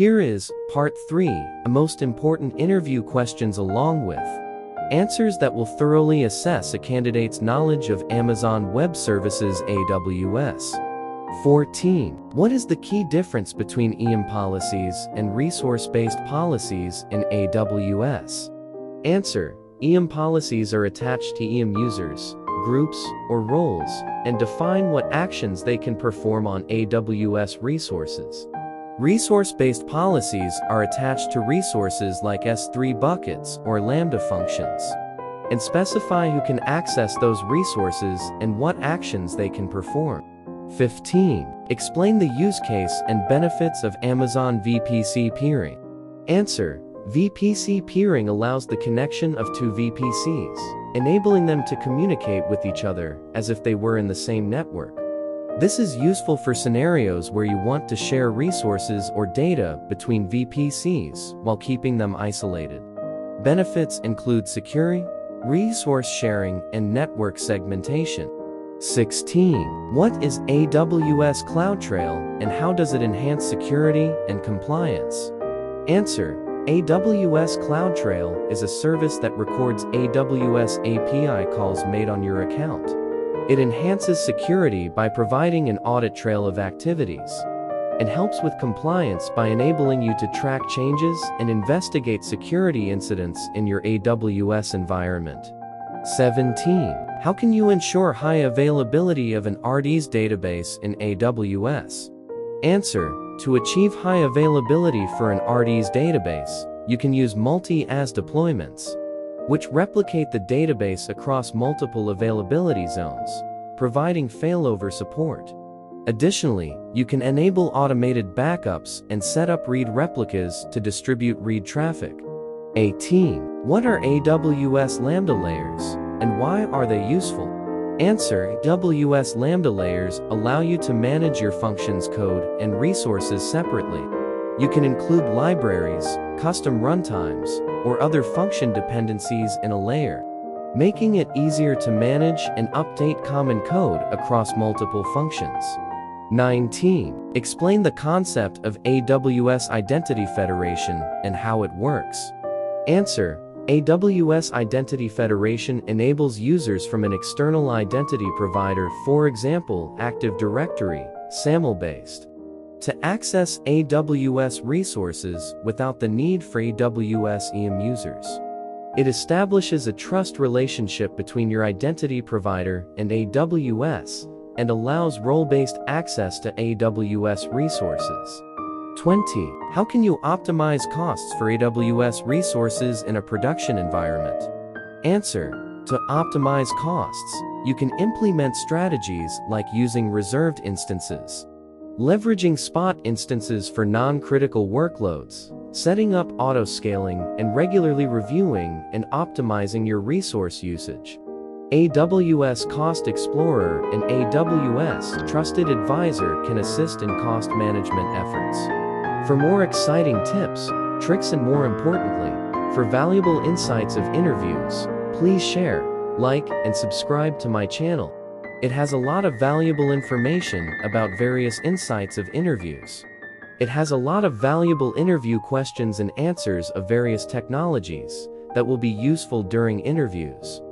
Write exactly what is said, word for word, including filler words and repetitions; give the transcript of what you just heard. Here is, Part three, the most important interview questions along with answers that will thoroughly assess a candidate's knowledge of Amazon Web Services A W S. fourteen. What is the key difference between I A M policies and resource-based policies in A W S? Answer. I A M policies are attached to I A M users, groups, or roles, and define what actions they can perform on A W S resources. Resource-based policies are attached to resources like S three buckets or Lambda functions, and specify who can access those resources and what actions they can perform. fifteen. Explain the use case and benefits of Amazon V P C peering. Answer. V P C peering allows the connection of two V P Cs, enabling them to communicate with each other as if they were in the same network. This is useful for scenarios where you want to share resources or data between V P Cs while keeping them isolated. Benefits include security, resource sharing, and network segmentation. sixteen. What is A W S CloudTrail and how does it enhance security and compliance? Answer. A W S CloudTrail is a service that records A W S A P I calls made on your account. It enhances security by providing an audit trail of activities and helps with compliance by enabling you to track changes and investigate security incidents in your A W S environment. seventeen. How can you ensure high availability of an R D S database in A W S? Answer. To achieve high availability for an R D S database, you can use multi A Z deployments, which replicate the database across multiple availability zones, providing failover support. Additionally, you can enable automated backups and set up read replicas to distribute read traffic. eighteen. What are A W S Lambda Layers, and why are they useful? Answer. A W S Lambda Layers allow you to manage your functions code and resources separately. You can include libraries, custom runtimes, or other function dependencies in a layer, making it easier to manage and update common code across multiple functions. nineteen. Explain the concept of A W S Identity Federation and how it works. Answer. A W S Identity Federation enables users from an external identity provider, for example, Active Directory, SAML-based, to access A W S resources without the need for A W S I A M users. It establishes a trust relationship between your identity provider and A W S, and allows role-based access to A W S resources. twenty. How can you optimize costs for A W S resources in a production environment? Answer. To optimize costs, you can implement strategies like using reserved instances, leveraging spot instances for non-critical workloads, setting up auto-scaling, and regularly reviewing and optimizing your resource usage. A W S Cost Explorer and A W S Trusted Advisor can assist in cost management efforts. For more exciting tips, tricks, and more importantly, for valuable insights of interviews, please share, like, and subscribe to my channel. It has a lot of valuable information about various insights of interviews. It has a lot of valuable interview questions and answers of various technologies that will be useful during interviews.